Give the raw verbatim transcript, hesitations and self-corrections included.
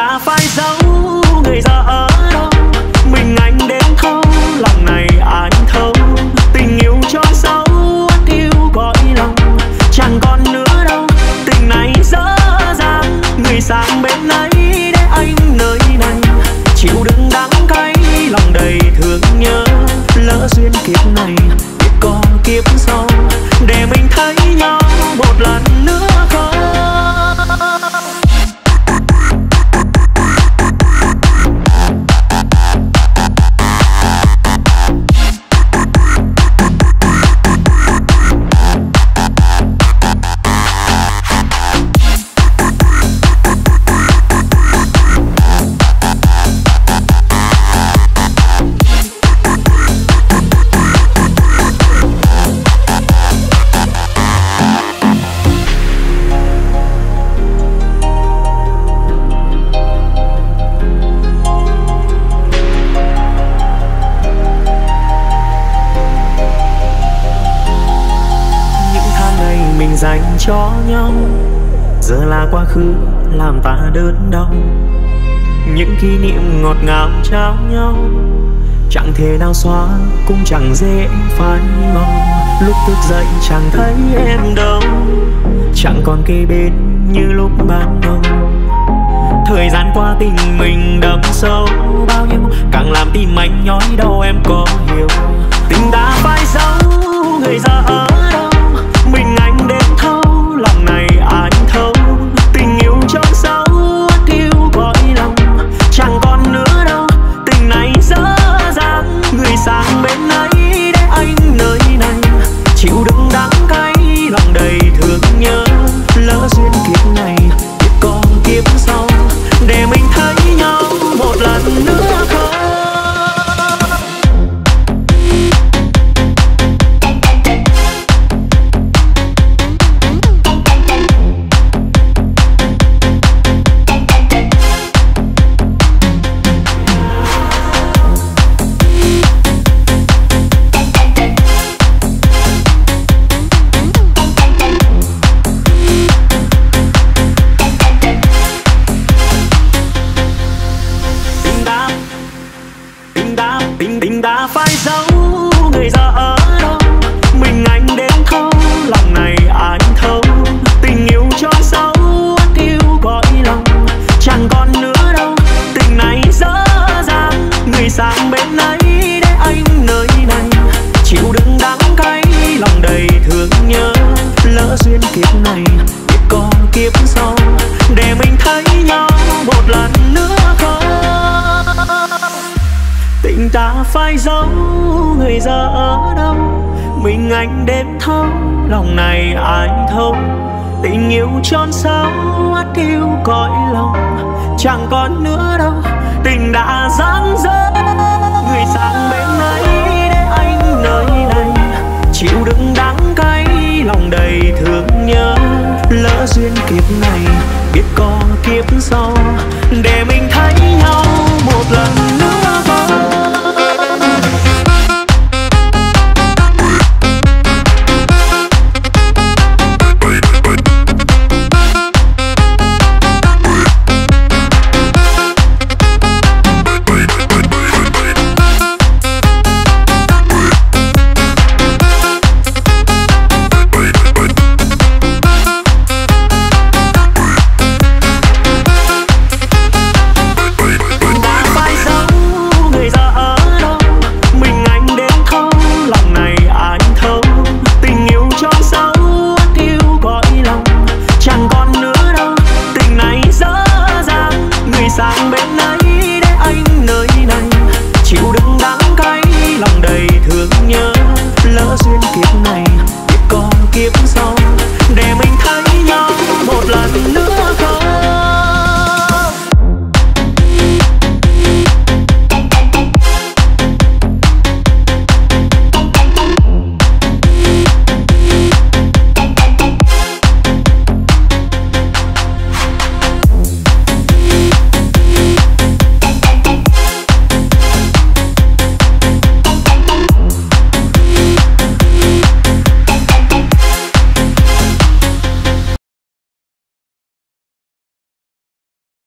đã phải giấu người ra ở đâu, mình anh đến thấu lòng này anh thấu, tình yêu cho sâu yêu gọi lòng chẳng còn nữa đâu, tình này dở dang người sang bên ấy để anh nơi này chịu đựng đắng cay lòng đầy thương nhớ, lỡ duyên kiếp này biết có kiếp sau để mình thấy nhau một lần nữa không. Dành cho nhau giờ là quá khứ làm ta đớn đau, những kỷ niệm ngọt ngào trao nhau chẳng thể nào xóa cũng chẳng dễ phai màu, lúc thức dậy chẳng thấy em đâu chẳng còn kề bên như lúc ban đầu, thời gian qua tình mình đậm sâu bao nhiêu càng làm tim anh nhói đau em có hiểu, tình đã phải giấu người ra ở đâu, mình anh đến thấu lòng này anh thấu, tình yêu trong sâu yêu gọi lòng chẳng còn nữa đâu, tình này dở dang người sang bên ấy để anh nơi này chịu đựng đắng cay lòng đầy thương nhớ, lỡ duyên kiếp này biết có kiếp sau để mình thấy nhau một lần nữa không. Phải giấu người giờ ở đâu, mình anh đêm thấu lòng này anh thấu, tình yêu tròn sâu ắt yêu cõi lòng chẳng còn nữa đâu, tình đã giãn dở người sang bên ấy để anh nơi này chịu đựng đắng cay lòng đầy thương nhớ, lỡ duyên kiếp này